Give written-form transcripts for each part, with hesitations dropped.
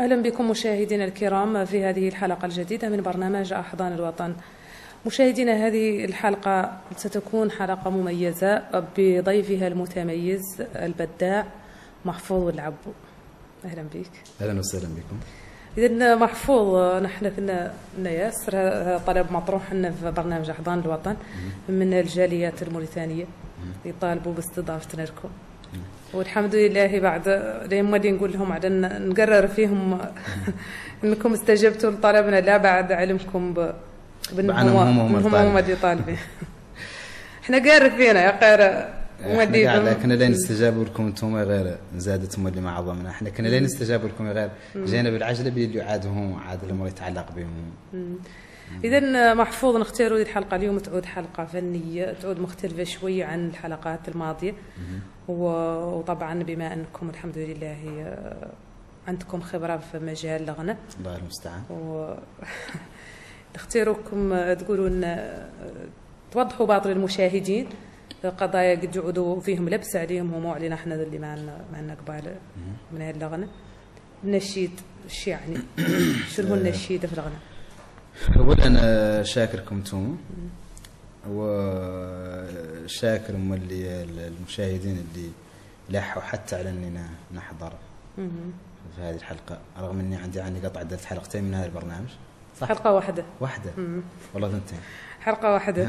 أهلا بكم مشاهدينا الكرام في هذه الحلقة الجديدة من برنامج أحضان الوطن. مشاهدينا، هذه الحلقة ستكون حلقة مميزة بضيفها المتميز البداع محفوظ العبو. أهلا بك. أهلا وسهلا بكم. إذا محفوظ، نحن كنا ياسر طلب مطروح لنا في برنامج أحضان الوطن من الجاليات الموريتانية يطالبوا باستضافتنا لكم، والحمد لله بعد لما اللي نقول لهم على نقرر فيهم انكم استجبتوا لطلبنا، لا بعد علمكم بالهموم اللي طالبين. احنا قارف فينا يا قارئ، احنا كنا لا نستجاب لكم انتم غير زادتهم اللي معظمنا، احنا كنا لا نستجاب لكم غير جينا بالعجله باللي يعادهم وعاد الامر يتعلق بهم. إذا محفوظ، نختاروا الحلقة اليوم تعود حلقة فنية، تعود مختلفة شوية عن الحلقات الماضية، وطبعا بما أنكم الحمد لله عندكم خبرة في مجال الغناء، الله المستعان، ونختاروكم تقولوا لنا توضحوا باطل المشاهدين قضايا قد يعودوا فيهم لبس عليهم هم وعلينا احنا اللي ما عندنا قبال من هذا الغناء. النشيد شو يعني؟ شنو هو النشيد في الغناء؟ أولا أنا شاكركم انتم وشاكر اللي المشاهدين اللي لحوا حتى على أني نحضر في هذه الحلقة، رغم أني عندي قطع عدة حلقتين من هذا البرنامج، صح؟ حلقة واحدة والله ثنتين، حلقة واحدة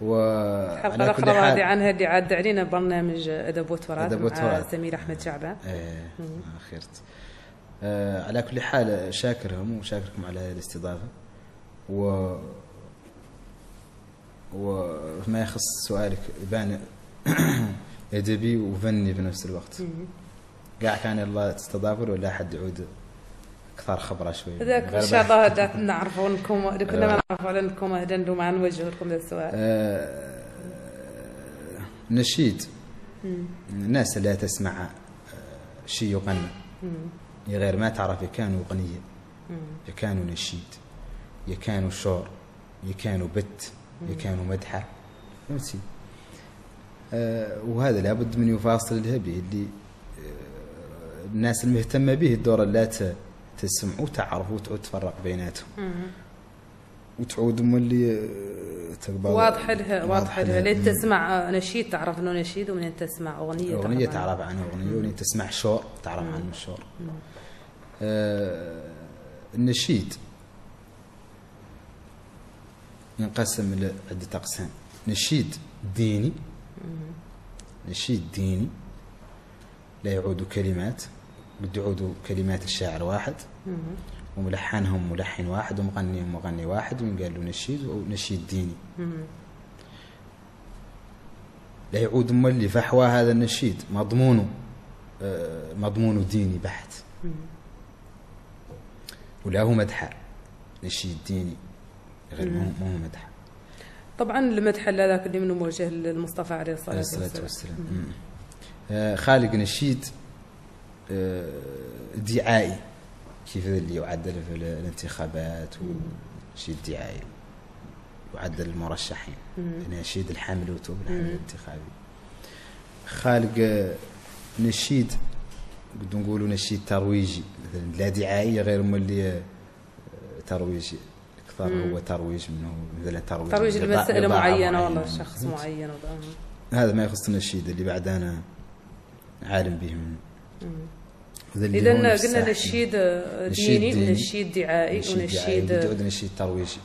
الحلقة الأخرى راضي عنها اللي عاد علينا برنامج أدب وتراث مع الزميل أحمد شعبان. أخيرت. على كل حال شاكرهم وشاكركم على هذه الاستضافه. وما يخص سؤالك بان ادبي وفني في نفس الوقت. قاع كان الله تستضافر ولا حد يعود اكثر خبره شوي. ذاك ان شاء الله نعرفوا انكم كنا ما نعرفوا انكم اهدنوا مع نوجه لكم هذا السؤال. نشيد الناس اللي تسمع شيء يغنى غير ما تعرف، يكانوا أغنية، يكانوا نشيد، يكانوا شعر، يكانوا بت، يكانوا مدحة، فهمتي؟ وهذا لابد من يفاصل الهبي اللي الناس المهتمة به الدورة لا تسمعوا تعرفوا وتعود تفرق بيناتهم. وتعود هم اللي تقبل واضح لها لين تسمع نشيد تعرف انه نشيد، ومنين تسمع اغنيه تعرف عنه اغنيه، ومنين تسمع شعر تعرف عنه شعر. النشيد ينقسم الى عده اقسام، نشيد ديني، نشيد ديني لا يعود كلمات، بد يعود كلمات الشاعر واحد، وملحنهم ملحن واحد، ومغنيهم مغني واحد، وينقال له نشيد ونشيد ديني. لا يعود مولي فحوى هذا النشيد مضمونه ديني بحت، ولا هو مدحة. نشيد ديني غير ما هو مدحة. طبعا المدح هذاك اللي منه موجه للمصطفى عليه الصلاة والسلام. خالق نشيد دعائي، كيف اللي يعدل في الانتخابات ونشيد دعائي يعدل المرشحين، نشيد الحمل وتوب الحمل الانتخابي. خالق نشيد قد نقولوا نشيد ترويجي، مثلا لا دعائي غير مولي ترويجي، اكثر هو ترويج منه، مثلا ترويج لمسألة معينة والله شخص معين. هذا ما يخص النشيد اللي بعد انا عالم به منه. إذا قلنا نشيد ديني ونشيد دعائي ونشيد بدي نشيد ترويجي.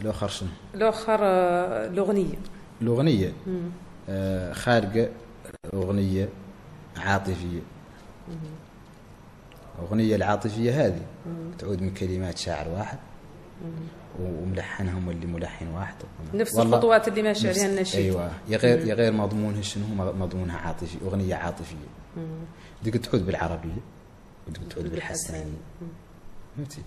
الآخر شنو؟ الآخر الأغنية. الأغنية خارجة أغنية عاطفية. الأغنية العاطفية هذه تعود من كلمات شاعر واحد، وملحنهم اللي ملحن واحد، نفس الخطوات اللي ماشي عليها النشيد. ايوه، يا غير مضمونها شنو؟ مضمونها عاطفي، اغنيه عاطفيه. بدك تعود بالعربيه، بدك تعود بالحسانيه، فهمتي؟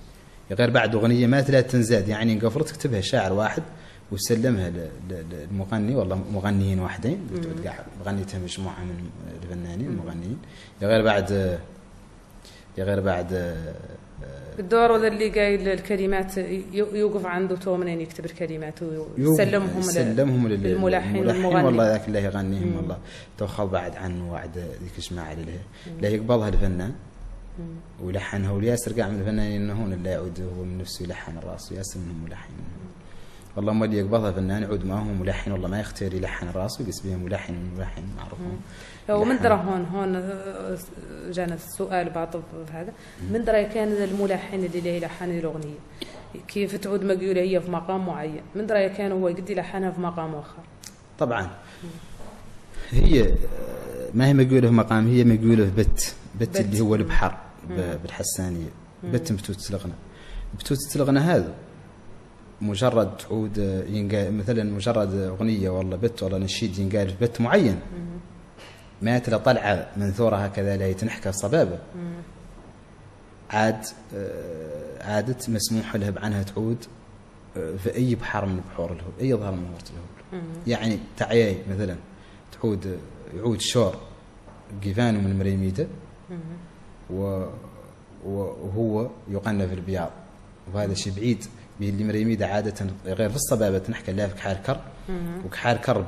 يا غير بعد اغنيه ما لا تنزاد، يعني نقفر تكتبها شاعر واحد وسلمها للمغني والله مغنيين واحدين، تعود كاع غنيتها مجموعه من الفنانين المغنيين. يا غير بعد بالدور ولا اللي قايل الكلمات يوقف عنده تو منين يكتب الكلمات ويسلمهم للملحن والمغني. والله ذاك الله يغنيهم والله توخوا بعد عنه وعد ذيك اسماعيل عليها لا يقبلها الفنان ولحنها ولياسر كاع من الفنانين انه هون اللي يعود هو من نفسه يلحن راسه ياسر منهم ملحن والله ما اللي يقبضها فنان يعود معهم ملحن والله ما يختار يلحن راسه يقيس بهم ملحن معروفهم. ومن درى هون جانا السؤال بعطف هذا من درى كان الملحن اللي يلحن الاغنيه كيف تعود مقيوله هي في مقام معين من درى كان هو قد يلحنها في مقام اخر؟ طبعا هي ما هي مقيوله في مقام هي مقيوله في بت اللي هو البحر بالحسانيه بت بتوت الغنى بتوت الغنى هذا مجرد تعود ينقال مثلا مجرد اغنيه والله بت والله نشيد ينقال في بت معين ما تلا طلعه من ثورها هكذا لا تنحكى الصبابه عادت مسموح لها بعنها تعود في اي بحر من بحور الهول اي ظهر من ظهور الهول يعني تعياي مثلا تعود يعود شور قيفان من مريميده وهو يقنى في البياض وهذا شيء بعيد اللي مريميده عاده غير في الصبابه تنحكى لها في كحال كر وكحال كر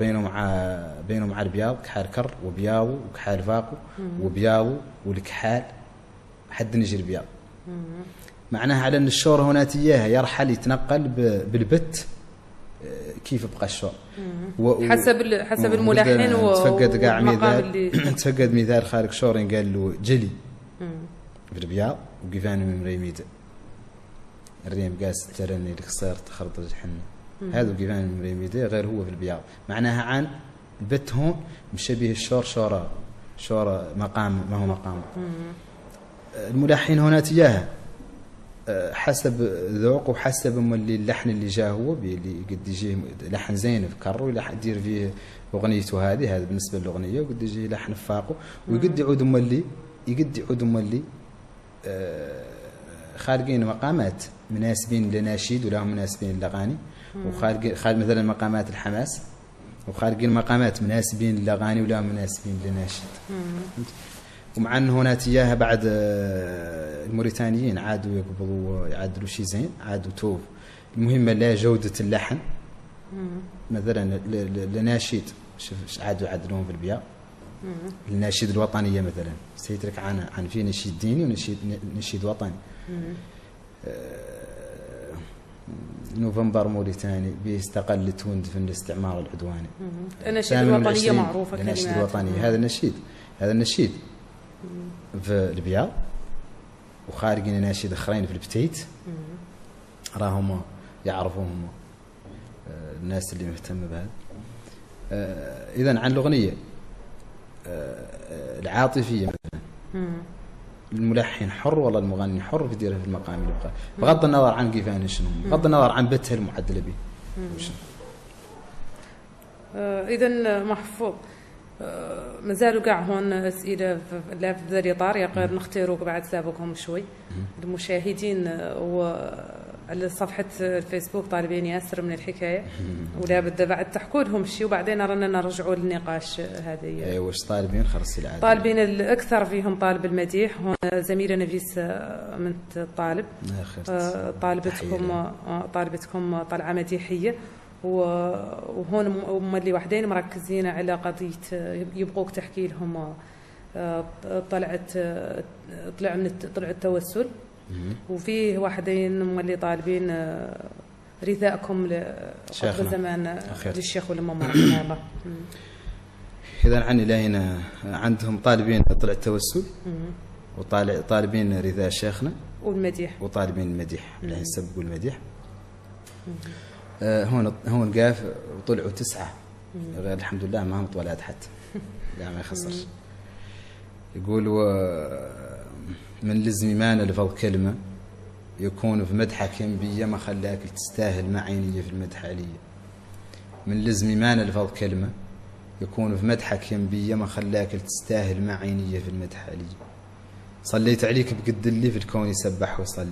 بينه مع البياض كحال كر وبياض وكحال فاقو وبياض والكحال حد نجي البياض معناها على ان الشور هنا تياها يرحل يتنقل بالبت كيف بقى الشور حسب الملحن تفقد كاع مثال تفقد مثال خارج شور قال له جلي في البياض وقيفاني من مريميده الريم قاس ترني القصير تخرطج الحنه هذا قيفان مريميدي غير هو في البياض معناها عن البت هون مشابه الشور شورة مقام ما هو مقام الملحن هنا تجاهه حسب ذوقه وحسب اللي اللحن اللي جاه هو اللي قد يجيه لحن زين في كره ولا يدير فيه اغنيته هذه بالنسبه للاغنيه وقد يجيه لحن فاقه وقد يعود اللي خارجين مقامات مناسبين للناشيد ولهم مناسبين للاغاني وخارج مثلا مقامات الحماس وخارجين مقامات مناسبين للاغاني ولهم مناسبين للناشيد ومع ان هنا تياها بعد الموريتانيين عادوا يقبضوا يعدلوا شي زين عادوا توف المهمه لا جوده اللحن مثلا لناشيد شوف عادوا يعدلوهم في البياض الناشيد الوطنيه مثلا سيترك عن في نشيد ديني ونشيد وطني نوفمبر موريتاني بيستقل تونس في الاستعمار العدواني. النشيد الوطنية معروفة كلمات. النشيد الوطني هذا النشيد في البياض وخارجين ناشيد اخرين في البتيت راهم يعرفوهم الناس اللي مهتمة بهذا. إذا عن الأغنية العاطفية مثلا. الملحن حر ولا المغني حر يديرها في المقام اللي بقى بغض النظر عن كيفان شنو بغض النظر عن بتها المعدله به اذا محفوظ مازالوا كاع هون اسئله لا في ذا الاطار يا غير نختاروك بعد سابقهم شوي المشاهدين على صفحه الفيسبوك طالبين ياسر من الحكايه ولا بد بعد تحكوا لهم شيء وبعدين رانا نرجعوا للنقاش هذا اي واش طالبين خرس العاده طالبين الاكثر فيهم طالب المديح هون زميله نفيس من الطالب طالبتكم طلعه مديحيه وهون هما اللي وحدين مركزين على قضيه يبغوك تحكي لهم طلع التوسل وفيه واحدين هم اللي طالبين رثاءكم لقبل زمان للشيخ والماما رحمه الله. اذا عن الهنا عندهم طالبين طلع التوسل وطالبين رثاء شيخنا والمديح وطالبين المديح اللي يسبقوا المديح. هون قاف وطلعوا 9 غير الحمد لله ما هم طولات حتى لا ما يخسرش يقولوا من لزمي ما نلفظ كلمة يكون في مدحك ينبيه ما خلاك تستاهل ما عينية في المدح علية من لزمي ما نلفظ كلمة يكون في مدحك ينبيه ما خلاك تستاهل ما عينية في المدح علية صليت عليك بقد اللي في الكون يسبح ويصلي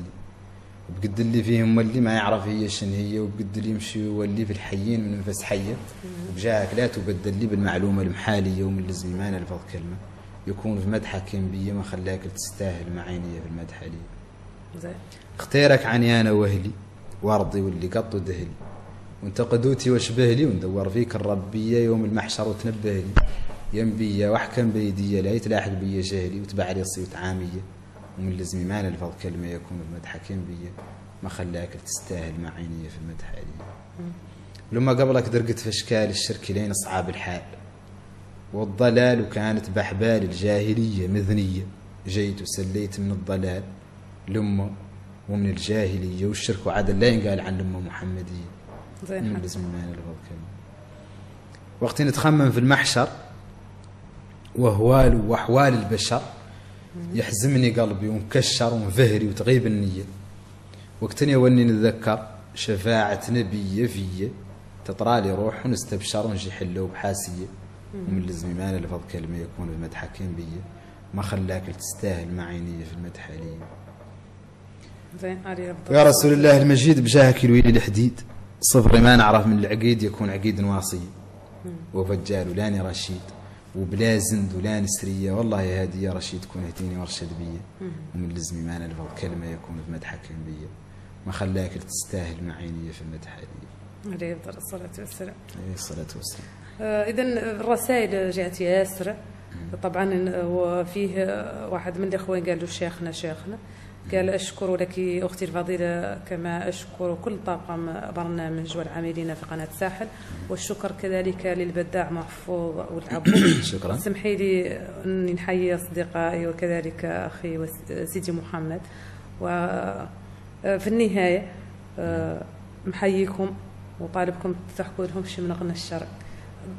وبقد اللي فيهم اللي ما يعرف هي شن هي وبقد اللي يمشي واللي في الحيين من نفس حية وبجاهك لا تبدل لي بالمعلومة المحالية ومن لزمي ما نلفظ كلمة يكون في مدحك ينبيه ما خلاك تستاهل ما عينية في المدح علية زين. اختيرك عني انا واهلي وارضي واللي قط ودهلي، وانت قدوتي واشبهلي، وندور فيك الربيه يوم المحشر وتنبهلي، ينبيه واحكم بيديه لا يتلاحق بيا جهلي، وتبع لي صيوت عاميه ومن لزمي ما نلفظ كلمه يكون بمدحك ينبيه، ما خلاك تستاهل مع عينيه في المدح علي. لما قبلك درقت في اشكال الشرك لين اصعاب الحال والضلال، وكانت بحبال الجاهليه مذنيه، جيت وسليت من الضلال لما ومن الجاهليه والشرك وعدل لا ينقال عن لما محمديه. زين من لزم ما نلفظ كلمه. وقت نتخمم في المحشر واهوال واحوال البشر يحزمني قلبي ومكشر ومفهري وتغيب النيه، وقتني واني نتذكر شفاعة نبي فيا، تطرالي روح ونستبشر ونجي حلو بحاسيه، ومن لزمي ما نلفظ كلمه يكون بمدحك بيا، ما خلاك لتستاهل مع عينيه في المدح علي. زين علي يا رسول الله المجيد بجاهك الويلي الحديد، صفري ما نعرف من العقيد يكون عقيد واصي، وفجال ولاني رشيد وبلا زند ولا نسريه، والله يا هادي يا رشيد كون اهديني وارشد بيا، ومن لزمي ما نلفظ كلمه يكون بمدحك بيا، ما خلاك تستاهل مع عينيه في المدح علي. عليه الصلاه والسلام. عليه الصلاه والسلام. اذا الرسائل جاءت ياسر طبعا، وفيه واحد من الاخوان قال له شيخنا شيخنا، قال اشكر لك اختي الفضيله كما اشكر كل طاقم برنامج والعاملين في قناه الساحل، والشكر كذلك للبداع محفوظ والعبو. شكرا. سمحي لي اني نحيي اصدقائي وكذلك اخي سيدي محمد، و في النهايه محييكم وطالبكم تحكوا لهم شي من غنى الشرع.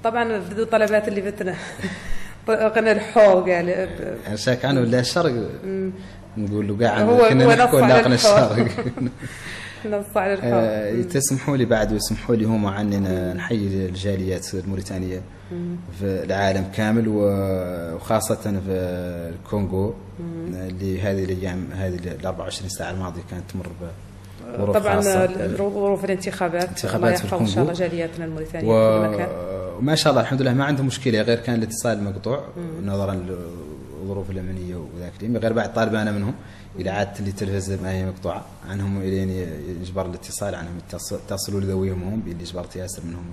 طبعا في الطلبات اللي فتنا قلنا الحو قال عشاك عنه ولا الشرق، نقول له كاع كنا نحكوا على غنى الشرق، نص على الحو. تسمحوا لي بعد ويسمحوا لي هما عننا نحيي الجاليات الموريتانيه في العالم كامل، وخاصه في الكونغو اللي هذه الايام هذه ال 24 ساعه الماضيه كانت تمر بظروف خاصه، طبعا ظروف الانتخابات. الله يحفظ ان شاء الله جالياتنا الموريتانيه في كل مكان، وما شاء الله الحمد لله ما عندهم مشكله، غير كان الاتصال مقطوع نظرا للظروف الامنيه وذاك اليوم، غير بعد طالب انا منهم الى عادت لي التلفزه ما هي مقطوعه عنهم الين يجبر الاتصال عنهم، يتصلوا لذويهم هم اللي جبرت ياسر منهم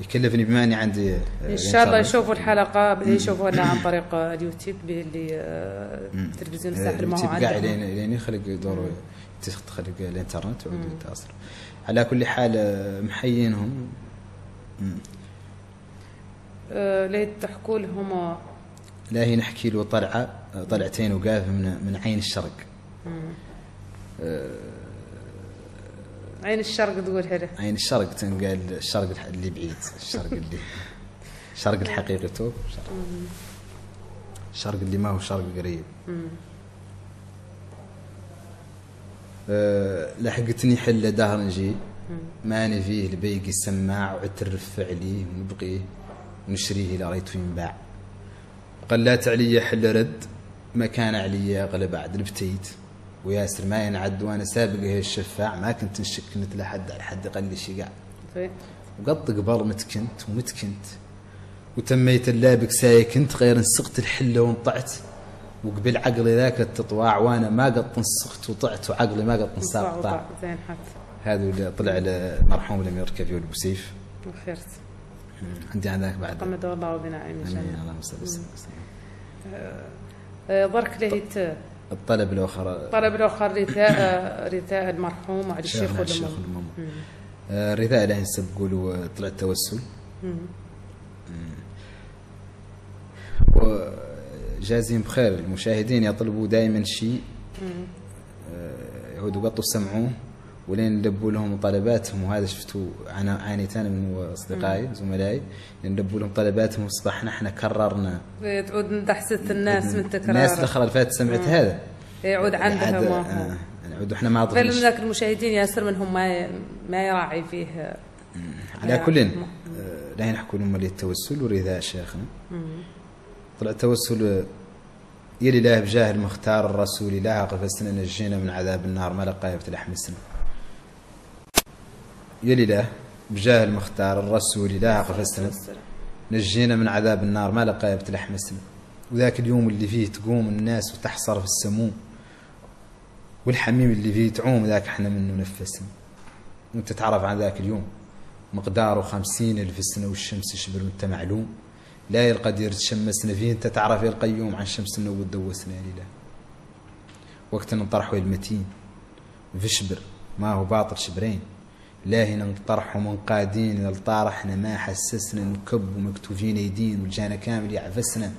يكلفني بما اني عندي. ان شاء الله يشوفوا الحلقه يشوفوها لنا عن طريق اليوتيوب اللي تلفزيون الساحل ما هو عندنا قاعد لين يخلق دور تخلق الانترنت ويعودوا يتواصلوا. على كل حال محيينهم ليه تحكوا لهم لا هي نحكي له طلعه طلعتين وقاف من عين الشرق. عين الشرق تقولها له. عين الشرق تنقال الشرق اللي بعيد، الشرق اللي الشرق الحقيقي تو، الشرق اللي ما هو شرق قريب. لحقتني حله دهر نجي ماني فيه لبيقي السماع، وعترف عليه ونبقيه ونشريه لريته ينباع، قلات عليا حله رد ما كان عليا غلب عد لبتيت، وياسر ما ينعد وانا سابق هي الشفاع، ما كنت نشك مثل حد على حد قال لي شي قاع. وقط قبل متكنت ومتكنت وتميت اللابك سايكنت، غير نسقت الحله ونطعت، وقبل عقلي ذاك التطواع وانا ما قط نسقت وطعت، وعقلي ما قط نساق طاع. زين حط هذا اللي طلع المرحوم الامير كافي والبوسيف وخيرت. عندي عندك بعد طمد الله وبنعيم ان شاء الله. اللهم صل وسلم. برك لهيت الطلب الاخر، الطلب الاخر رثاء المرحوم على الشيخ والماما. الرثاء له نسبقوا له طلع التوسل، وجازين بخير المشاهدين يطلبوا دائما شيء يعودوا قطوا سمعوه ولين نلبوا لهم طلباتهم، وهذا شفتوا انا عانيت انا من اصدقائي زملائي نلبوا لهم طلباتهم، واصبحنا احنا كررنا تعود تحسد الناس من التكرار، الناس الاخرى اللي فاتت سمعت هذا يعود عندها ما نعود احنا ما عضنا فعلا. ذاك المشاهدين ياسر منهم ما يراعي فيه. على كل لا نحكوا لهم التوسل والرثاء شيخنا. طلع التوسل يلي له بجاه المختار الرسول لها قفزنا نجينا من عذاب النار ما لقايا بتلحمسنا، يلي له بجاه المختار الرسول لها قفزنا نجينا من عذاب النار ما لقايا بتلحمسنا، وذاك اليوم اللي فيه تقوم الناس وتحصر في السموم والحميم اللي فيه تعوم ذاك احنا منه نفسنا. وانت تعرف عن ذاك اليوم مقداره 50,000 السنه والشمس شبر وانت معلوم، لا يلقى دير تشمسنا فيه انت تعرف يلقى يوم عن شمسنا وتدوسنا لله. وقت نطرحوا المتين في شبر ما هو باطل شبرين، لاهي نطرحوا منقادين للطارحنا ما حسسنا نكب ومكتوفين ايدين وجانا كامل يعفسنا.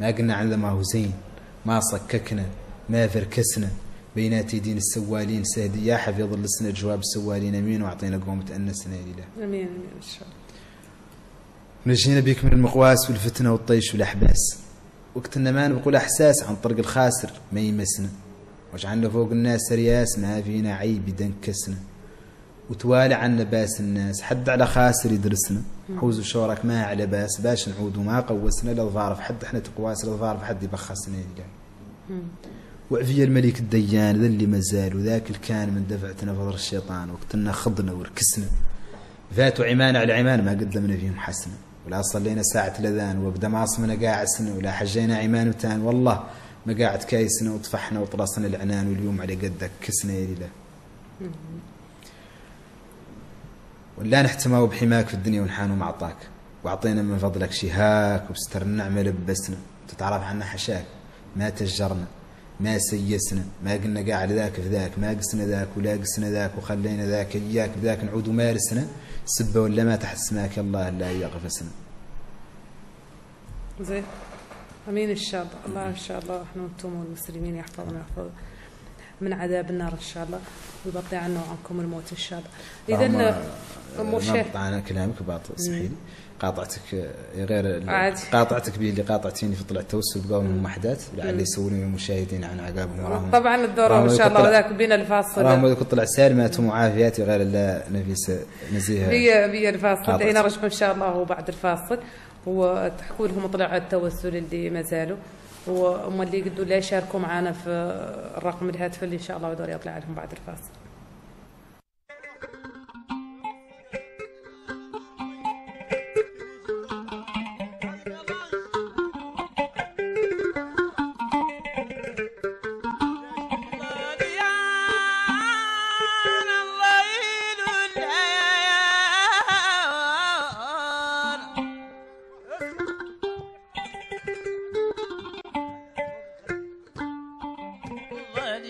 ما قلنا عن ما هو زين ما صككنا ما فركسنا بينات يدين السوالين سهدي يا حفيظ لسنا جواب السوالين امين واعطينا قوم تانسنا لله. امين امين ان شاء الله. ونجينا بك من المقواس والفتنه والطيش والاحباس، وقتنا ما نبقوا الاحساس عن طرق الخاسر ما يمسنا، واجعلنا فوق الناس رياس ما فينا عيب يدنكسنا، وتوالى عنا باس الناس حد على خاسر يدرسنا. حوزوا شورك ما على باس باش نعودوا ما قوسنا، لا ظارف حد احنا تقواس لا ظارف حد يبخسنا لله. وعفية الملك الديان ذا اللي مازال وذاك الكان من دفعتنا فضر الشيطان، وقتنا خضنا وركسنا فاتوا عمان على عمان ما قدمنا فيهم حسنا، ولا صلينا ساعة الأذان وبدا ما عصمنا قاعسنا، ولا حجينا عمان وتان والله ما قاعد كايسنا وطفحنا وطرسنا العنان واليوم على قدك كسنا يا لله. ولا نحتماو بحماك في الدنيا ونحانو معطاك، واعطينا من فضلك شهاك وبستر النعمة لبسنا، تتعرف عنا حشاك ما تجرنا ما سيسنا، ما قلنا قاع لذاك في ذاك ما قسنا ذاك ولا قسنا ذاك وخلينا ذاك اياك بذاك نعود ومارسنا سبه ولا ما تحسناك الله لا يغفسنا. زين امين ان شاء الله. الله ان شاء الله احنا وانتم والمسلمين يحفظنا ويحفظ من عذاب النار ان شاء الله، ويبطي عنا وعنكم الموت ان شاء الله. اذا انا كلامك باطل صحيح، قاطعتك غير قاطعتك باللي قاطعتيني في طلع التوسل بقاوم وحدات لعل يسولون المشاهدين عن عقابهم وراهم. طبعا الدوره ان شاء الله وذاك بين الفاصل راهم طلع سالمات ومعافيات غير الا نفيس نزيهه بي الفاصل دعينا نرجعوا ان شاء الله وبعد الفاصل وتحكوا لهم طلع التوسل اللي ما زالوا وهم اللي قدوا لا يشاركوا معنا في الرقم الهاتف اللي ان شاء الله ودور يطلع لهم بعد الفاصل.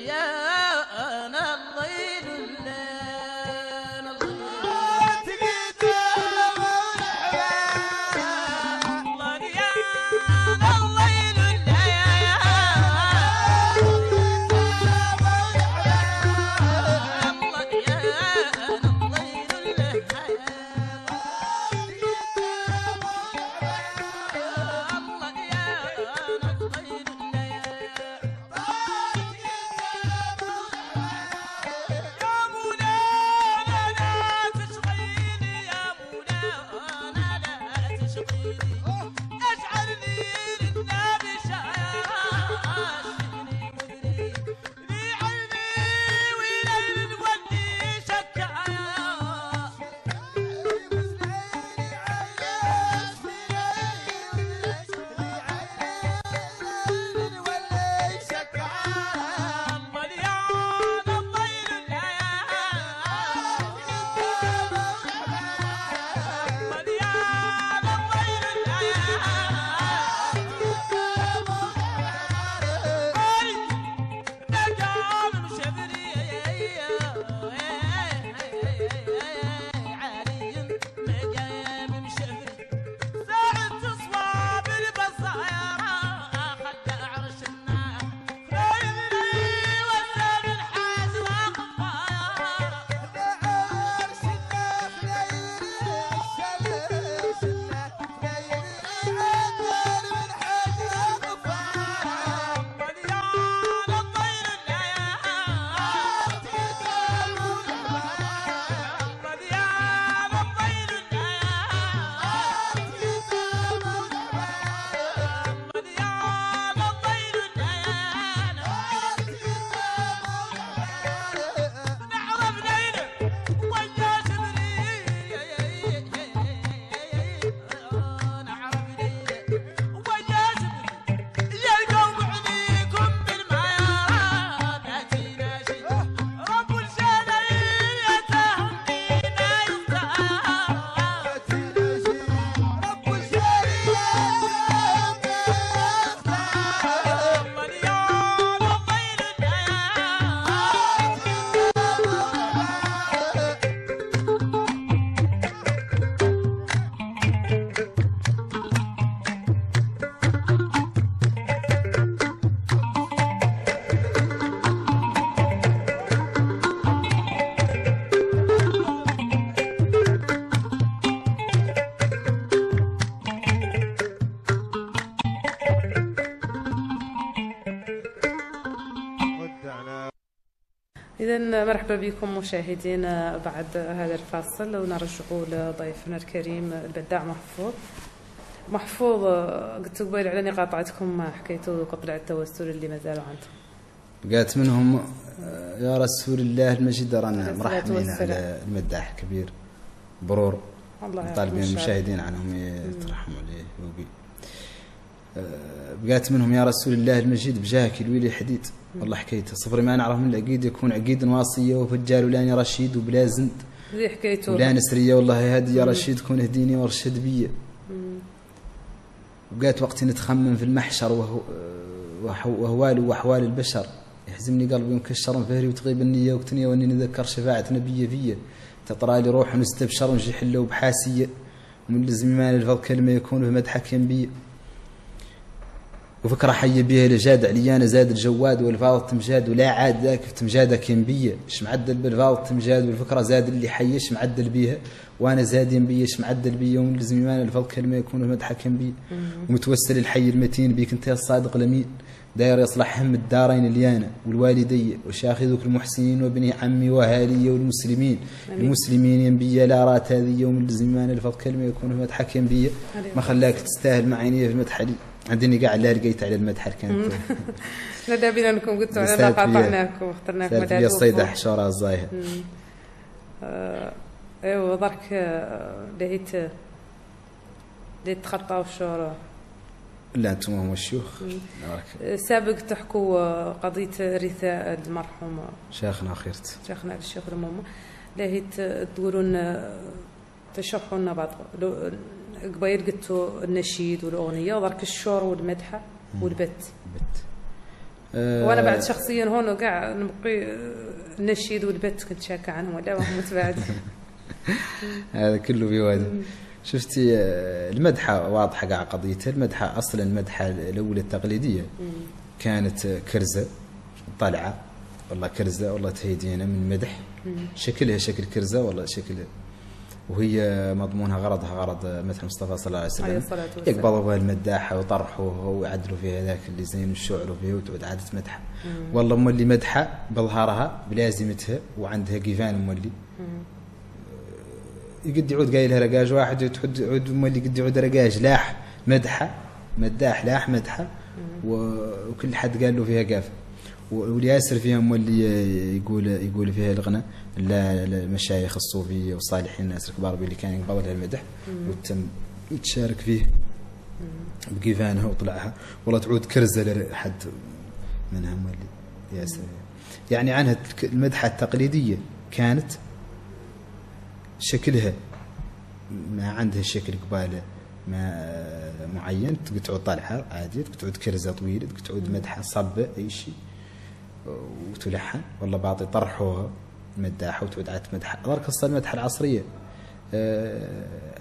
يا أنا الله إذا مرحبا بكم مشاهدينا بعد هذا الفاصل ونرجعوا لضيفنا الكريم البداع محفوظ. قلت قبيل على اني قاطعتكم، حكيتوا قبل على التوسل اللي مازالوا عندكم. قالت منهم يا رسول الله المجيد رانا مرحبين على المداح الكبير برور، طالبين المشاهدين عنهم يترحموا عليه. بقات منهم يا رسول الله المجيد بجاهك الويلي حديد، والله حكايته صفري ما نعرف من العقيد يكون عقيد واصيه وفجال ولاني رشيد وبلا زند زي حكايته ولا نسريه، والله هادي يا رشيد كون اهديني وارشد بيا. وقات وقتي نتخمم في المحشر وهوال واحوال البشر، يحزمني قلبي مكشر وفهري وتغيب النيه وقتني واني نذكر شفاعه نبيه فيا، تطرى لي روح ونستبشر ونجي حله وبحاسيه ومن لزمان الفضل كلمه يكون في مدحك ينبيه. وفكره حي بيها لجاد عليانا زاد الجواد والفاضل تمجاد ولا عاد ذاك في تمجادك ينبيه، شمعدل بالفاضل تمجاد والفكره زاد اللي حي شمعدل بيها وانا زاد ينبيه شمعدل بيا ومن لزم يمان الفضل كلمه يكون مدحك ينبيه. ومتوسل الحي المتين بيك انت يا الصادق الامين، داير يصلح هم الدارين اليانا والوالدي وشاخي ذوك المحسنين وابن عمي وهالي والمسلمين المسلمين ينبيه لا رات هذه ومن لزم يمان الفضل كلمه يكون مدحك ينبيه. ما خلاك تستاهل معينيه في المدح لي عندني كاع لا لقيت على المدح كانت لا دابينا لكم قلت على قاطعناكم واخترناكم هذا هو الصيد حشوره الزايهه. ايوا درك دعيت تخطاو الشوره لا انتم هما الشيوخ سابق تحكوا قضيه رثاء المرحوم شيخنا خيرت شيخنا الشيخ المهم لهيت تقولوا لنا تشرحوا لنا بعض قبيل قلتوا النشيد والاغنيه وبرك الشور والمدحه والبت وانا بعد شخصيا هون كاع نبقي النشيد والبت كنت شاكه عنهم ولا راهم متباعدين هذا كله بوادي. شفتي المدحه واضحه كاع قضيتها، المدحه اصلا المدحه الاولى التقليديه كانت كرزه طالعه والله كرزه والله تهيدينا من مدح شكلها شكل كرزه والله شكل وهي مضمونها غرضها غرض مدح المصطفى صلى الله عليه وسلم يقبضوا بها المداحه ويطرحوها ويعدلوا فيها ذاك اللي زين ويشعلوا فيه وتعود عاده مدحه. والله مولي مدحه بظهرها بلازمتها وعندها كيفان مولي يقد يعود قايلها رقاج واحد يعود مولي قد يعود رقاج لاح مدحه مداح لاح مدحه وكل حد قال له فيها قافه. والياسر فيها مولي يقول فيها الغنى لا المشايخ الصوفيه وصالحين الناس الكبار اللي كانوا يقبضوا لها المدح وتشارك فيه بكيفانها وطلعها. والله تعود كرزه لحد منها مولي ياسر يعني عنها المدحه التقليديه كانت شكلها ما عندها شكل قباله ما معين تعود طالعه عادي تعود كرزه طويله تعود مدحه صبه اي شيء وتلحن. والله بعض يطرحوها مداحه وتعود مدحه غير قصه المدحه العصريه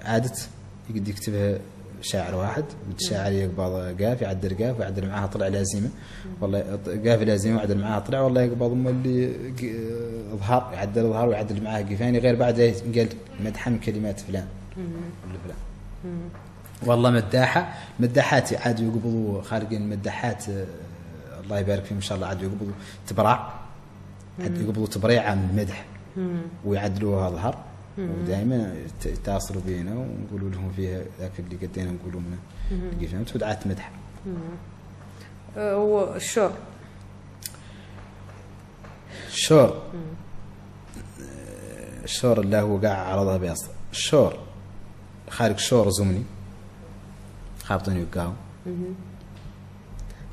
عادت يقد يكتبها شاعر واحد متشاعر يقبض قاف يعدل قاف ويعدل معاها طلع لازمه والله قاف لازمه ويعدل معاها طلع والله يقبض مولي ظهر يعدل ظهر ويعدل معاها قيفاني غير بعد قال مدحه من كلمات فلان ولا فلان. والله مداحه مداحات عاد يقبضوا خارجين مداحات الله يبارك فيهم ان شاء الله عاد يقبضوا تبرع عاد يقبضوا تبريعه من المدح ويعدلوها ظهر ودائما يتواصلوا بينا ونقولوا لهم فيها ذاك اللي قدينا نقولوا لنا كيف فهمت ودعات مدح. والشور الشور الشور اللي هو كاع عرضها بيصل الشور خارج شور زمني خابطوني وكاو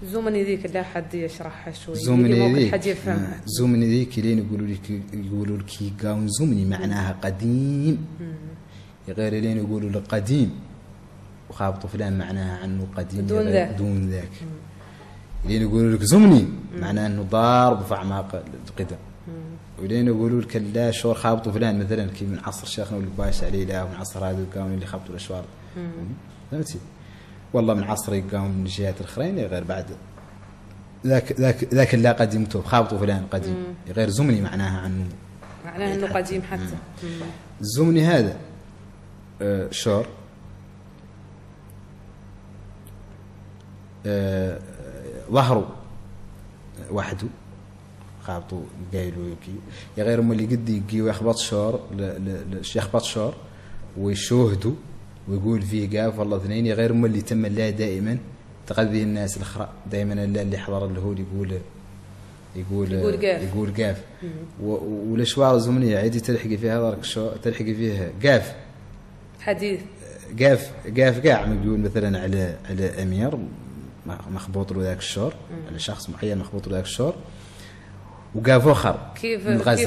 زومني ذيك لا حد يشرحها شوي زومني ذيك حد يفهمها زومني ذيك لين يقولوا لك يقاون زومني معناها قديم غير لين يقولوا لك قديم وخابطوا فلان معناها عنه قديم دون ذاك لين يقولوا لك زومني معناها انه ضارب في اعماق القدم ولين يقولوا لك لا شور خابطوا فلان مثلا كي من عصر شيخنا والباش عليه لا ومن عصر هذوك كانوا اللي خابطوا الاشوار فهمتي. والله من عصري قاموا من الجهات الاخرين غير بعد ذاك لا قديمته خابطوا فلان قديم غير زمني معناها عنه معناها انه قديم حتى الزمني هذا شور ظهروا وحده قابطو قايلو يكي يا غير هما اللي قد يجيو يخبط شهر يخبط شهر ويشوهدوا ويقول فيه كاف والله اثنين، يا غير هما اللي تم لا دائما تقضي الناس الاخرى دائما اللي حضر الهول يقول قاف والاشوار الزمنيه عادي تلحقي فيها درك تلحقي فيه قاف حديث قاف قاف كاع نقول مثلا على امير مخبوط له ذاك الشهر على شخص معين مخبوط له ذاك الشهر وقاف اخر كيف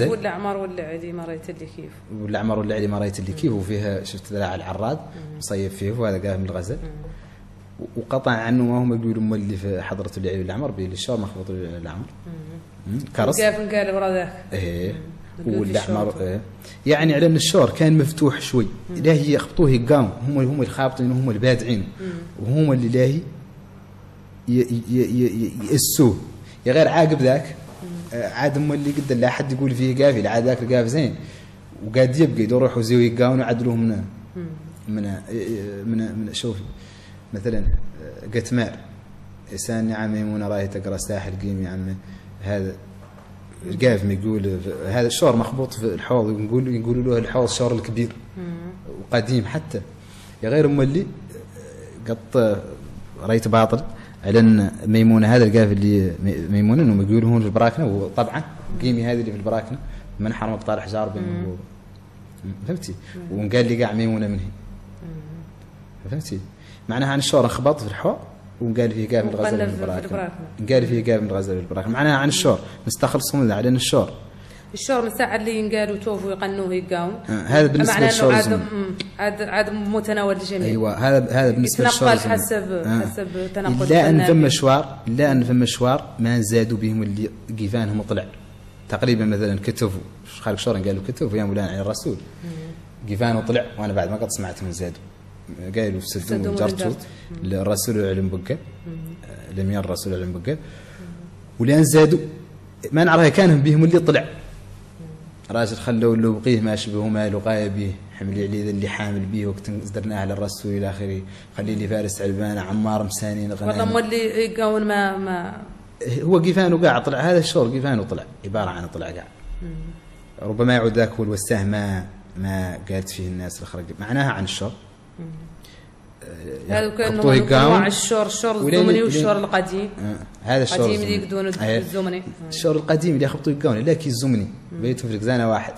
ولا عمر ولا علي ما رايت اللي كيف ولا عمر ولا علي ما رايت اللي كيف وفيها شفت ذراع العراض مصيب فيه وهذا قاف من الغزل وقطع عنه ما هم يقولوا هما اللي في حضرة العلي والعمر بين الشهر مخبوط العمر كرس قاف نقالب راه ذاك ايه والعمر إيه. يعني على ان الشهر كان مفتوح شوي لاهي يخبطوه قام هم الخابطين وهم البادعين وهم اللي لاهي يأسوه يا غير عاقب ذاك عاد هم اللي قد لا حد يقول فيه قافل عاد ذاك القاف زين وقاعد يبقى يروح وزيو يقاونوا عدلوه من من من شوفي مثلا قتمار إنسان يا عمي ميمونه راهي تقرا ساحل قيم يا عمي هذا القاف يقول هذا الشهر مخبوط في الحوض يقولوا له الحوض الشهر الكبير وقديم حتى يا غير هم اللي قط رايت باطل على ان ميمونه هذا القاف اللي ميمونه انهم يقولوا هون في البراكنه وطبعا قيمي هذه اللي في البراكنه من حرم بطار حجار بين فهمتي وقال لي كاع ميمونه منه فهمتي معناها عن الشهر انخبط في الحوض وقال فيه قابل الغزل بالبراكن قال فيه قابل الغزل بالبراكن معناها عن الشهر نستخلصوا من على ان الشهر من ساعه اللي ينقالوا توفوا يقنوه يقاوم هذا بالنسبه للشهر عاد متناول الجميع ايوه هذا بالنسبه للشهر يتنقل حسب تنقل لا ان فما شوار ما زادوا بهم اللي قيفانهم طلع تقريبا مثلا كتفوا خارج شهر قالوا كتفوا يا مولانا على الرسول قيفانه طلع وانا بعد ما قد سمعتهم زادوا قالوا في سدوم جرتو الرسول علم بقى لميان الرسول علم بقى ولان زادوا ما نعرفها كانهم بهم اللي طلع راجل خلوا له بقيه ما شبهه ماله قايب به حملي عليه اللي حامل به وقت درناه على الرسول الى اخره خلي لي فارس علبان عمار مسانين غنايم والله اللي يقاون ما هو قيفانه قاع طلع هذا الشهر قيفانه طلع عباره عن طلع قاع ربما يعود ذاك هو الوساه ما قالت فيه الناس الاخرى معناها عن الشهر هذا كانوا انواع الشهر الزمني والشهر القديم هذا الشهر القديم اللي يقدون الزمني الشهر القديم اللي يخبطوا يقاون لا كي الزمني بيت فرق زانه واحد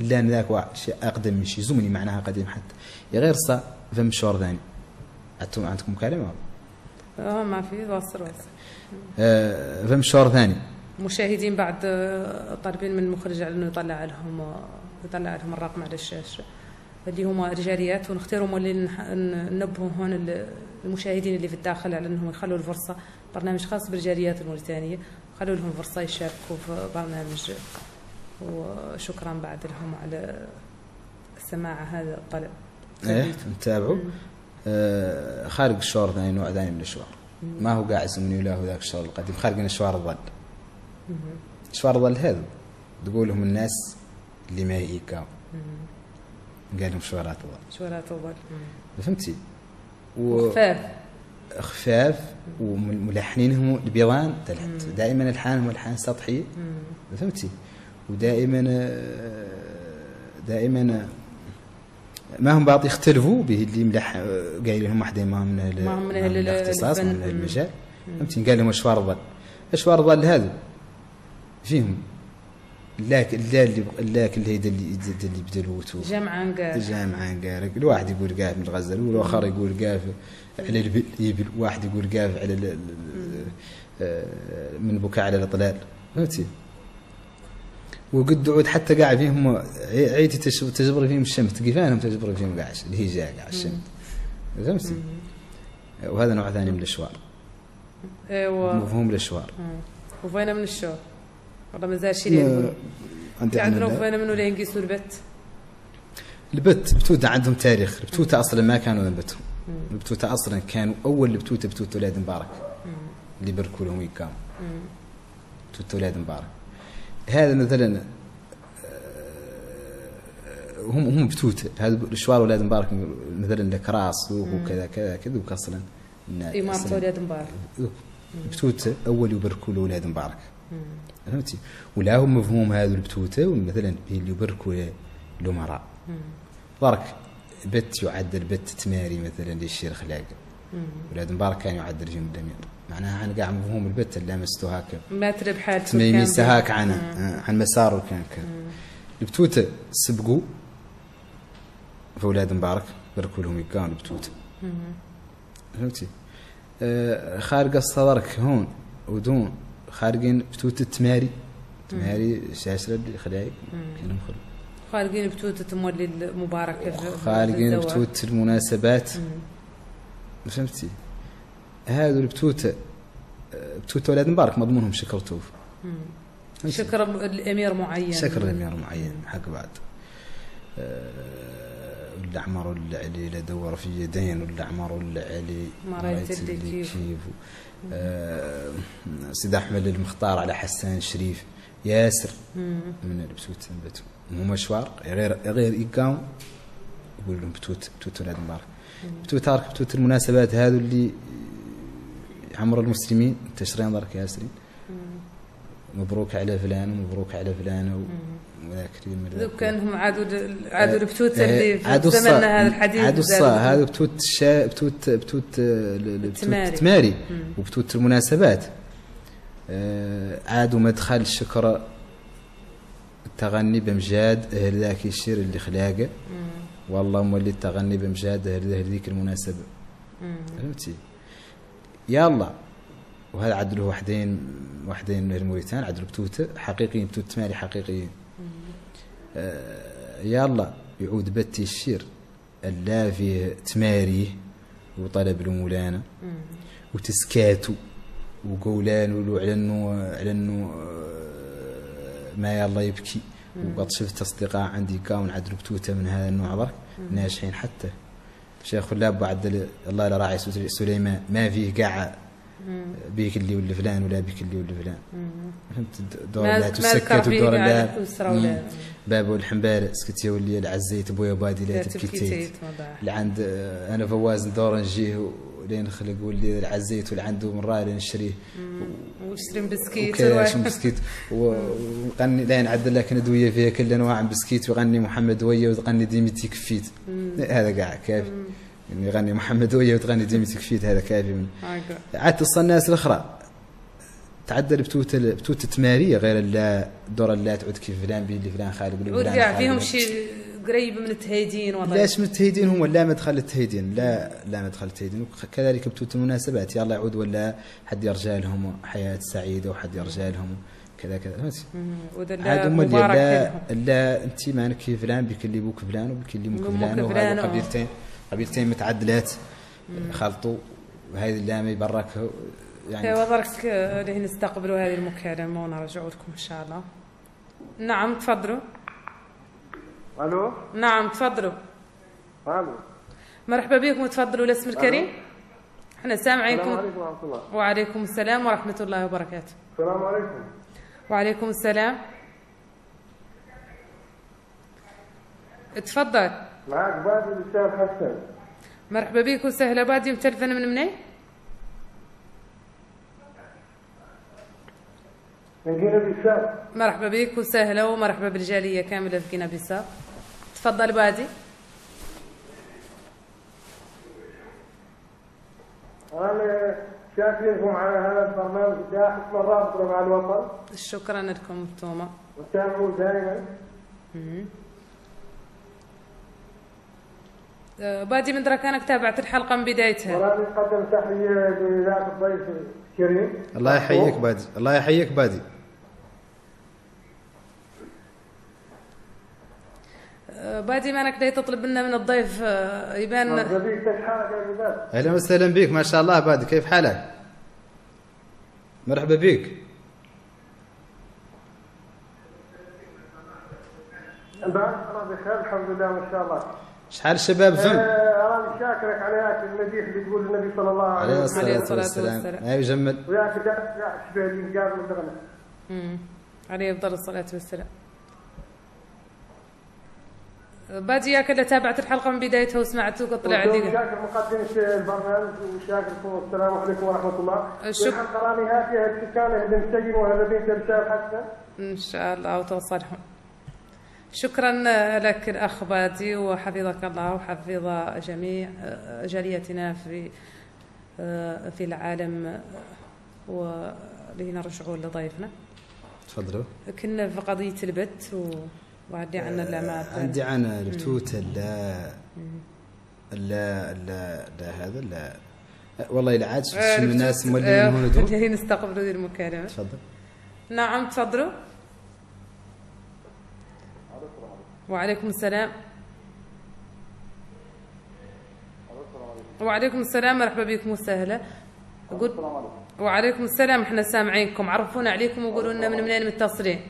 الا ان ذاك واحد شيء اقدم من شيء زمني معناها قديم حتى يا غير صا فم شهر ثاني انتم عندكم كلمه ما في واصل فم شهر ثاني مشاهدين بعد طالبين من المخرج انه يطلع لهم الرقم على الشاشه اللي هما رجاليات ونختارهم اللي ننبهوا هون المشاهدين اللي في الداخل على انهم يخلوا الفرصه برنامج خاص بالرجاليات الموريتانيه خلوا لهم فرصه يشاركوا في برنامج وشكرا بعد لهم على السماع هذا الطلب. ايه نتابعوا خارج الشهر ثاني نوع ثاني من الشوار ما هو قاعد زمني ولا هو ذاك الشهر القديم خارج من الشوار الظل. الشوار الظل هذا تقول لهم الناس اللي ما يكاو قال لهم شوارات الظل فهمتي خفاف وملحنينهم البيضان تلحت دائما الحانهم الحان سطحي فهمتي ودائما ما هم بعض يختلفوا به اللي ملح قايل لهم واحد ما هم من الاختصاص من المجال فهمتي قال لهم اشوار الظل هذا فيهم لا اللي هيدا اللي بدلو جامعان قارك الواحد يقول قاف من الغزل والاخر يقول قاف على الابل واحد يقول قاف على من بكاء على الاطلال فهمتي وقد عود حتى قاع فيهم عيتي تجبر فيهم الشمس كيفانهم تجبر فيهم قاع الهجاء قاع الشمس فهمتي وهذا نوع ثاني من الشوار ايوه مفهوم الشوار وفينا من الشوار والله مازال شي اللي عندنا فينا منو اللي ينقيسوا البتوته عندهم تاريخ البتوته اصلا ما كانوا ينبتهم البتوته اصلا كانوا اول بتوته ولاد مبارك اللي بركوا لهم يقاموا بتوته ولاد مبارك هذا مثلا هم بتوته هذا الشوار ولاد مبارك مثلا الكراس وكذا كذا كذا اصلا امارة ولاد مبارك بتوته اول يبركوا له ولاد مبارك فهمتي؟ ولا هم مفهوم هذا البتوته مثلا اللي بركوا الامراء برك بت يعدل بت تماري مثلا للشير خلاقه ولاد مبارك كان يعدل جنب دمير معناها انا قاعد مفهوم البت اللي لمسته هكا ما ترب حالته تميمسها هكا عنها عن مساره كان كذا البتوته سبقوا فولاد مبارك بركوا لهم كانوا البتوته فهمتي؟ خارج الصدرك هون ودون خارجين بتوت التماري تماري شاشرة خلايق كلهم خلو خارجين بتوت مولي المباركة خارجين بتوت المناسبات فهمتي؟ هذول بتوت ولاد مبارك مضمونهم شكر توف شكر الأمير معين شكر الأمير معين حق بعد ولا عمرو العلي لا دور في يدين ولا عمرو العلي مريت اللي كيف سيد احمد المختار على حسان شريف ياسر من البتوت تنبتوا مو مشوار غير يقاوم يقول لهم بتوت ولاد مبارك بتوت المناسبات هذو اللي عمرو المسلمين تشرين دارك ياسرين مبروك على فلان ومبروك على فلان ذوك كانهم عادوا البتوت اللي في زمننا هذا الحديث عادوا الصا هذا بتوت التماري وبتوت المناسبات عادوا مدخل الشكر التغني بمجاد اهل ذاك الشير اللي خلاقه والله مولي التغني بمجاد اهل ذيك المناسبه فهمتي؟ يلا وهذا عدله وحدين من الموريتان عدلوا بتوت حقيقيين بتوت تماري حقيقيين يلا يعود بتي الشير اللافي فيه تماريه وطلب المولانا وتسكاتو وقولان علنوا ما يلا يبكي وقد شفت اصدقاء عندي كاون عدلوا بتوته من هذا النوع برك ناجحين حتى شيخ اللاب عدل الله لا راعي سليمان ما فيه قاع بيك اللي ولا فلان ولا بيك اللي ولا فلان فهمت الدور لا تسكت والدور لا بابو الحنبارة سكتي ولي العزيت بويا بادي لا تبكيتيت اللي عند انا فواز ندور نجيه لين نخلق ولي العزيت واللي عنده مراه لين نشريه ونشري بسكيت وكاش بسكيت وغني لين عدل لك ندويه فيها كل انواع بسكيت ويغني محمد ويا وتغني ديمتي كفيت هذا كاع كافي يعني يغني محمد ويا وتغني ديمي تكفيت هذا كافي من عاد تصل الناس الاخرى تعدل بتوت تماريه غير لا دور لا تعود كيف فلان بي اللي فلان خالق ولا فلان وكاع فيهم شيء قريب من التهيدين والله ليش من التهيدين هم لا مدخل التهيدين لا مدخل التهيدين وكذلك بتوت المناسبات يلا يعود ولا حد يرجى لهم حياه سعيده وحد يرجى لهم كذا فهمتي؟ عاد هم اللي لا انت مانك كيف فلان بك اللي بوك فلان وبك اللي موك فلان وهذا قبيلتين متعدلات خلطوا هذه اللامي براك يعني وضرك اللي نستقبلوا هذه المكالمه ونرجعوا لكم ان شاء الله. نعم تفضلوا. الو. نعم تفضلوا. الو. مرحبا بكم تفضلوا الاسم الكريم. احنا سامعينكم. السلام عليكم ورحمه الله. وعليكم السلام ورحمه الله وبركاته. السلام عليكم. وعليكم السلام. تفضل. معك بادي من الشارع حسن. مرحبا بك وسهلا بادي متلفن من منين؟ من غينا بيساو. مرحبا بك وسهلا ومرحبا بالجالية كاملة في غينا بيساو. تفضل بادي. أنا شاكركم على هذا البرنامج ده اسمه الرابطة مع الوطن. شكرا لكم انتوما. وتابعوا دائما. بادي من دراكانك تابعت الحلقة من بدايتها. وراني نقدم تحية لذاك الضيف الكريم. الله يحييك بادي، الله يحييك بادي. بادي مانك جاي تطلب لنا من الضيف يبان. مرحبا بك كيف حالك يا بادي؟ أهلا وسهلا بك ما شاء الله بادي كيف حالك؟ مرحبا بك. بخير الحمد لله ما شاء الله. شحال شباب فهم؟ راني شاكرك على هاك المديح اللي تقول النبي صلى الله عليه وسلم عليه الصلاة والسلام ايوا جمل وياك شبه اللي قال من دغنا عليه افضل الصلاة والسلام بادي انا تابعت الحلقه من بدايتها وسمعتك وطلع عندي شاكر مقدمه البرنامج وشاكركم والسلام عليكم ورحمه الله. الحلقه رانيها فيها ابتسامه للمسجن وهذبين تمثال حسن ان شاء الله وتوصلهم. شكرا لك الاخ بادي وحفظك الله وحفظ جميع جاليتنا في العالم ولينا رجعوا لضيفنا. تفضلوا. كنا في قضيه البت وعندي عنا اللامات عندي عنا التوته لا لا لا لا هذا لا والله العاد شفت الناس مولين هون جايين يستقبلوا ذي المكالمه. تفضل. نعم تفضلوا. وعليكم السلام. وعليكم السلام مرحبا بكم وسهلا. وعليكم السلام احنا سامعينكم عرفونا عليكم وقولوا لنا من منين متصلين.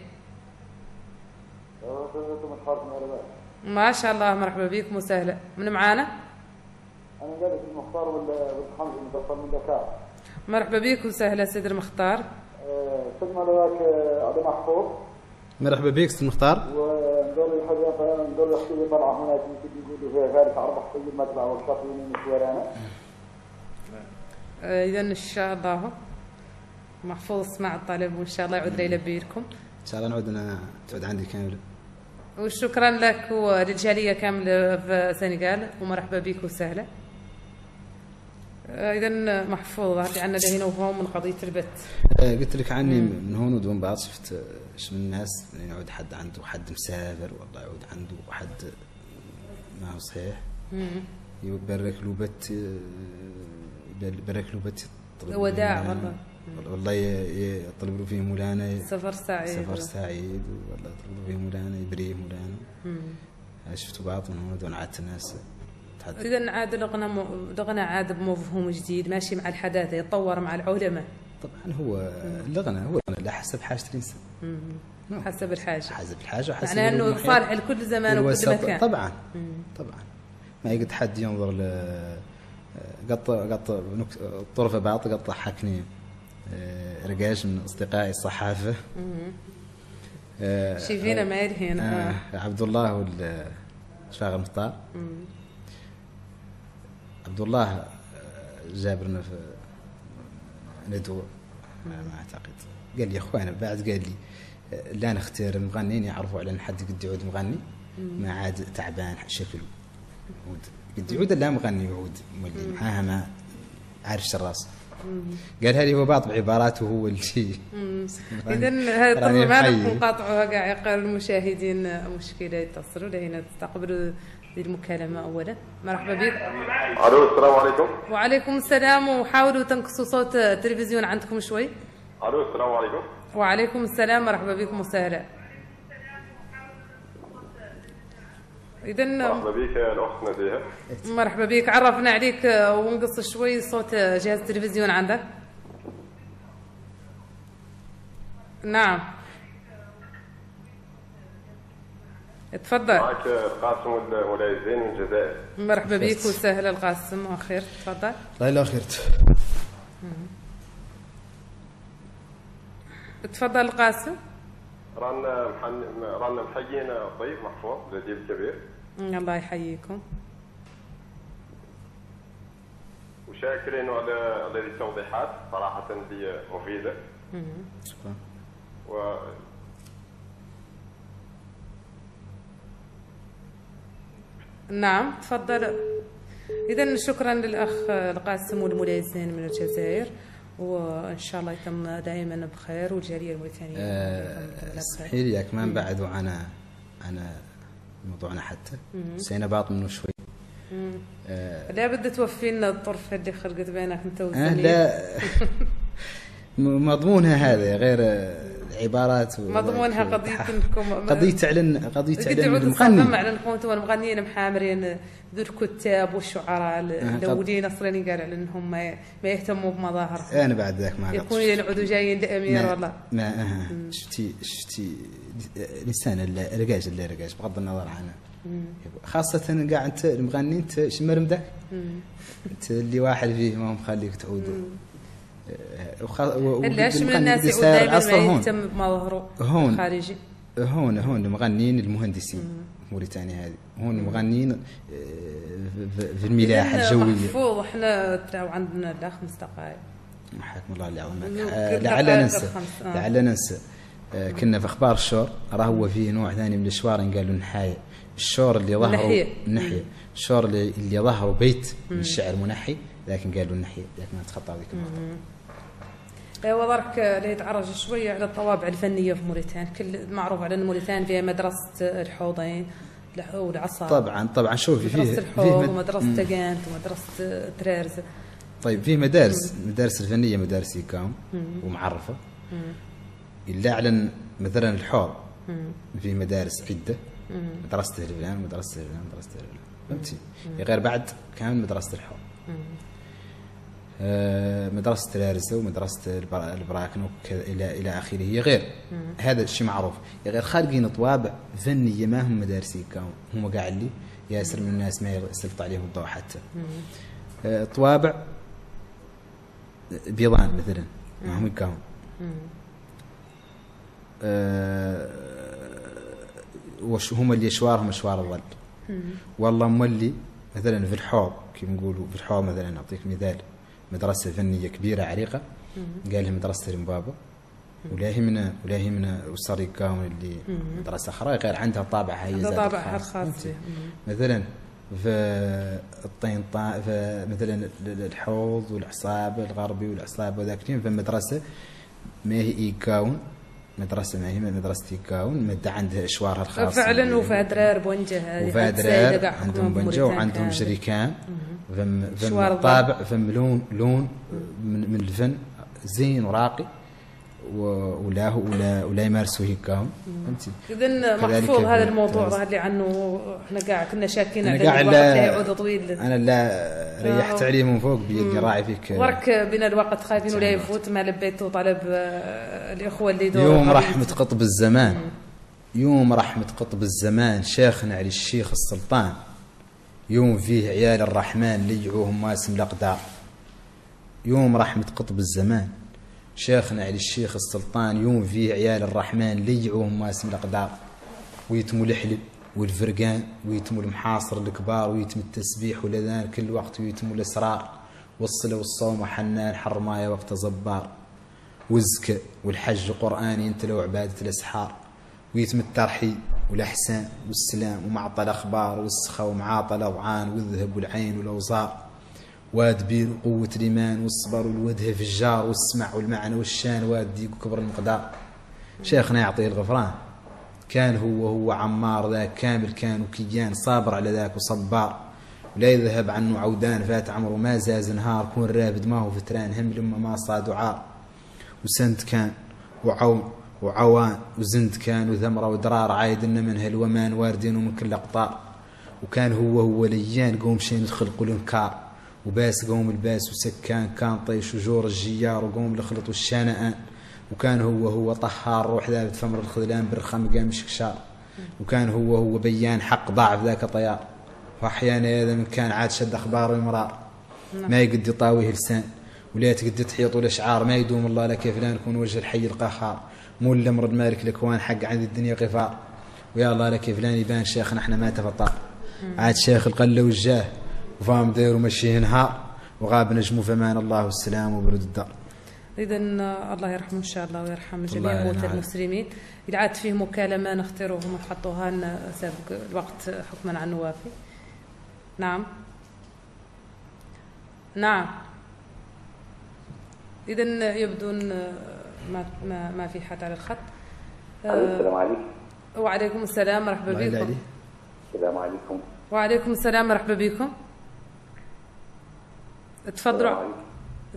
ما شاء الله مرحبا بكم وسهلا. من معانا؟ انا جالس المختار والحمد متصل من دكار. مرحبا بكم وسهلا سيد المختار. سلمى لك عبد محفوظ. مرحبا بك سيد المختار. وندور الحقيقه ندور الحقيقه طلعه هناك يقولوا فيها ثالث اربع طيب ما طلعوا الشاطرين من الجيران. اذا ان شاء الله محفوظ سمع الطلب وان شاء الله يعود ليلبي لكم. ان شاء الله نعود انا تعود عندي كامله. وشكرا لك وللجاليه كامله في السنغال ومرحبا بك وسهلا. اذا محفوظ هذه عنا لهنا وهون من قضيه البت. قلت لك عني من هون ودون بعض شفت من الناس يعني يعود حد عنده حد مسافر والله يعود عنده حد ما هو صحيح. يبارك له بت بارك له بت وداع والله والله يطلب له فيه مولانا سفر سعيد سفر سعيد والله يطلب له فيه مولانا يبريه مولانا. شفتوا بعض من هون ونعدت الناس. اذا عاد الغنى عاد بمفهوم جديد ماشي مع الحداثه يتطور مع العلماء. طبعا هو الغنى هو على حسب حاجه الانسان. حسب الحاجه حسب الحاجه وحسب معناها انه صالح لكل زمان وكل مكان. طبعا طبعا ما يقعد حد ينظر ل قط طرفه بعض قط ضحكني رجاج من اصدقائي الصحافه. شايفينه ما يرهينا عبد الله والشاغل مختار. عبد الله جابرنا في ندوه ما اعتقد قال لي اخوانا بعد قال لي لا نختار مغنيين يعرفوا على ان حد قد يعود مغني ما عاد تعبان شكله قد يعود لا مغني يعود مولي معاها ما عارفش الراس. قالها لي هو بعض بعباراته هو اللي اذا هذا الطلب ما راح نقاطعوها كاع يقال المشاهدين مشكله يتصلوا لهنا تستقبلوا المكالمه اولا. مرحبا بك. الو السلام عليكم. وعليكم السلام وحاولوا تنقصوا صوت التلفزيون عندكم شوي. الو السلام عليكم. وعليكم السلام مرحبا بكم وسهلا. اذا مرحبا بك الاخت نزيهه. مرحبا بك عرفنا عليك ونقص شوي صوت جهاز التلفزيون عندك. نعم تفضل. معك قاسم ولاية زين من الجزائر. مرحبا بك وسهلا القاسم وخير تفضل. لا لا خير تفضل القاسم. رانا محيين الضيف محفوظ الجديد الكبير. الله يحييكم. وشاكرين على التوضيحات صراحة هي مفيدة. شكرا. نعم تفضل. اذا شكرا للاخ القاسم والملايزين من الجزائر وان شاء الله يتم دائما بخير والجاليه الموريتانيه. صحيح ياك ما نبعدوا عن موضوعنا حتى سينا باط منه شوي. لابد توفي لنا الطرفه اللي خلقت بينك انت وزميلك. لا مضمونها هذا غير عبارات مضمونها قضيه انكم قضيه تعلن قضيه تعلن المغني على انكم انتم المغنيين محامرين ذو الكتاب والشعراء الاولين الصريين قال على انهم ما يهتموا بمظاهر. انا بعد ذاك ما يكونوا ينعدوا جايين لامير والله ما شفتي لسان الرقاج اللي رقاج بغض النظر عنه خاصة قاع انت المغني انت شمرمدك انت اللي واحد فيه ما مخليك تعود. علاش من الناس يعود دائما ما يهتم بمظهره الخارجي؟ هون المغنيين المهندسين موريتانيا هذه هون مغنيين في الملاحه الجويه. محفوظ وحنا تاو عندنا لا 5 دقائق. حياكم الله اللي عاونك. لعل ننسى كنا في اخبار الشور، راه هو فيه نوع ثاني من الشوارن قالوا نحايا الشور اللي ظهروا نحيا الشور اللي ظهروا بيت من الشعر منحي، لكن قالوا نحيا لكن نتخطى هذيك النقطه. ايوا درك اللي يتعرج شويه على الطوابع الفنيه في موريتانيا، كل معروف على ان موريتانيا فيها مدرسه الحوضين والعصا. طبعا شوفي فيه مدرسه الحوض ومدرسه تاكانت ومدرسه ترارز. طيب فيه مدارس، مدارس الفنيه مدارس يكام ومعرفه. الا على مثلا الحوض فيه مدارس عده، مدرسه هلفلان ومدرسه هلفلان ومدرسه هلفلان، فهمتي؟ غير بعد كامل مدرسه الحوض. مدرسة تلارزة ومدرسة البراكن إلى آخره، هي غير هذا الشيء معروف، هي غير خالقين طوابع فنية ما هم مدارسين كانوا هم قاع اللي ياسر من الناس ما يسلط عليهم الضوء حتى. طوابع بيضان مثلا ما هم كانوا. وش هم اللي شوارهم شوار الظل. والله مولي مثلا في الحوض كيف نقولوا في الحوض مثلا نعطيك مثال مدرسة فنية كبيرة عريقة قال لها مدرسة المبابا ولا هي من وصار كاون اللي مدرسة أخرى غير عندها طابع هي خاص. مثلا في الطينطا مثلا الحوض والعصابة الغربي والعصابة وذاك فمدرسة ما هي كاون مدرسة ما هي مدرسة كاون مادة عندها أشوارها الخاصة فعلا وفيها درار بونجة وفيها درار عندهم بونجة وعندهم شريكان فم طابع فم لون من الفن زين وراقي ولا يمارسوا هيك هم. فهمتي؟ اذا محفوظ هذا الموضوع ظهر لي عنه، احنا قاع كنا شاكين على الوقت يعود طويل. انا لا ريحت عليه من فوق بيدي راعي فيك ورك بين الوقت خايفين ولا يفوت ما لبيته طلب الاخوه اللي دور يوم رحمه قطب الزمان يوم رحمه قطب الزمان شيخنا علي الشيخ السلطان يوم فيه عيال الرحمن ليعوهم ماسم الأقدار. يوم رحمة قطب الزمان شيخنا علي الشيخ السلطان يوم فيه عيال الرحمن ليعوهم ماسم الأقدار ويتموا الحلب والفرقان ويتموا المحاصر الكبار ويتم التسبيح والأذان كل وقت ويتموا الأسرار والصلة والصوم وحنان حرماية وقت زبار والزكاة والحج القرآني انت لو عبادة الأسحار ويتم الترحيب والأحسان والسلام ومعطل أخبار والسخاء ومعاطل أوعان والذهب والعين والأوزار وادبير وقوة الإيمان والصبر والوده في الجار والسمع والمعنى والشان واديك وكبر المقدار. شيخنا يعطيه الغفران كان هو عمار ذاك كامل كان وكيان صابر على ذاك وصبار ولا يذهب عنه عودان فات عمره ما زاز نهار كون رابد ما هو فتران هم لما ما صاد وعار وسند كان وعون وعوان وزند كان وثمرة ودرار عايد إن من هالومان واردين ومن كل أقطار وكان هو ليان قوم شين الخلق والإنكار وباس قوم الباس وسكان كان طيش وجور الجيار وقوم الخلط والشانئان وكان هو طهار روح ذابت فمر الخذلان برخم قام شكشار وكان هو بيان حق ضعف ذاك طيار وأحيانا هذا من كان عاد شد أخبار ومرار ما يقد يطاويه لسان ولا تقد تحيطوا الأشعار ما يدوم الله لك فلان يكون وجه الحي القهار مول مرد مالك الاكوان حق عند الدنيا غفار ويا الله لك فلان يبان شيخ نحن ما تفطر عاد شيخ القله والجاه وفام دير ومشيه نهار وغاب نجمه فمان الله والسلام وبرد الدار. اذا الله يرحمه ان شاء الله ويرحم جميع موتى المسلمين. اذا عاد فيه مكالمه نختاروها ونحطوها لنا سابق الوقت حكما عنه وافي. نعم اذا يبدو ان ما في حد على الخط. السلام عليكم. وعليكم السلام مرحبا بكم. السلام عليكم. وعليكم السلام مرحبا بكم.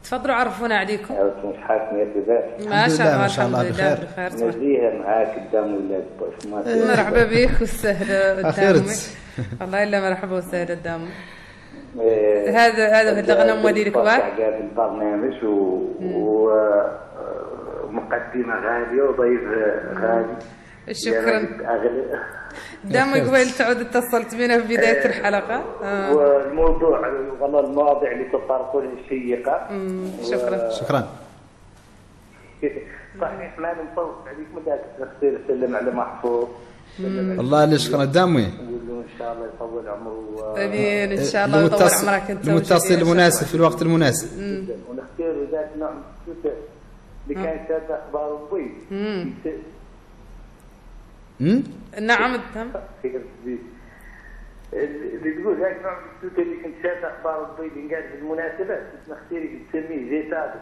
تفضلوا عرفونا عليكم. كيف حالكم يا سيدات؟ ما شاء الله بخير. نزيهه معاك قدام ولاد مرحبا بك وسهلا قدامي. والله الا مرحبا وسهلا قدامي. هذا الغنم ولي الكبار. البرنامج و مقدمة غالية وضيف غالي. شكرا. دامك قبل تعود اتصلت بنا في بداية الحلقة. والموضوع والله المواضيع اللي تطرقوا لها شيقة. شكرا. صحيح ما نطول عليكم ذاك نسلم على محفوظ الله يليش قناة دامي. ان شاء الله يطول عمره. امين ان شاء الله يطول عمرك انت. المتصل المناسب في الوقت المناسب. ونختار ذات نوع اللي كان يتابع اخبار الضيف. نعم تم. اللي تقول ذاك نوع اللي كنت شاف اخبار الضيف ينقال في المناسبات نختاري تسميه زي ثابت.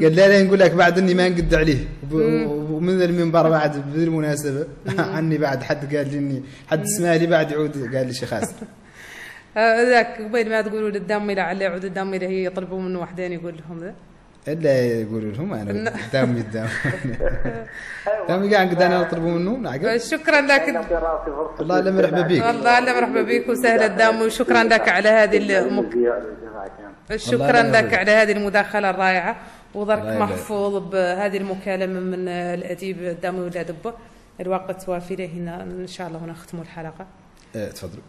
قال لا نقول لك بعد اني ما نقد عليه ومن المنبر بعد بالمناسبه عني بعد حد قال لي اني حد سمع لي بعد يعود قال لي شي خاص ذاك قبيل ما تقولوا للدامي لعله يعود الدامي هي يطلبوا منه وحدين يقول لهم ذا الا يقولوا لهم انا دامي الدامي دامي قاعد نقد انا نطلبوا منه. شكرا لك والله الا مرحبا بك والله الا مرحبا بك وسهلا الدامي وشكرا لك على هذه شكرا لك على هذه المداخله الرائعه وضرك محفوظ بهذه المكالمه من الاديب دامي ولد عبو. الوقت وافي هنا ان شاء الله ونختم الحلقه. تفضلوا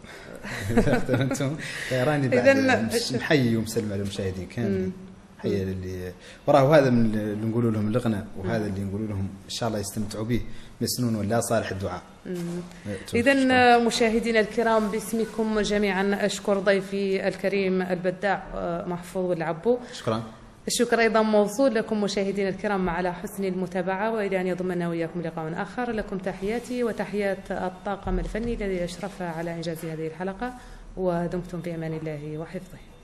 انتم راني بعد نحيي ومسلم على المشاهدين كاملين حيا اللي وراه هذا من اللي نقولوا لهم الغنى وهذا اللي نقولوا لهم ان شاء الله يستمتعوا به مسنون ولا صالح الدعاء. اذا مشاهدينا الكرام باسمكم جميعا اشكر ضيفي الكريم البداع محفوظ العبو. شكرا. الشكر ايضا موصول لكم مشاهدينا الكرام على حسن المتابعه والى ان يضمنا واياكم لقاء اخر. لكم تحياتي وتحيات الطاقم الفني الذي اشرف على انجاز هذه الحلقه ودمتم بامان الله وحفظه.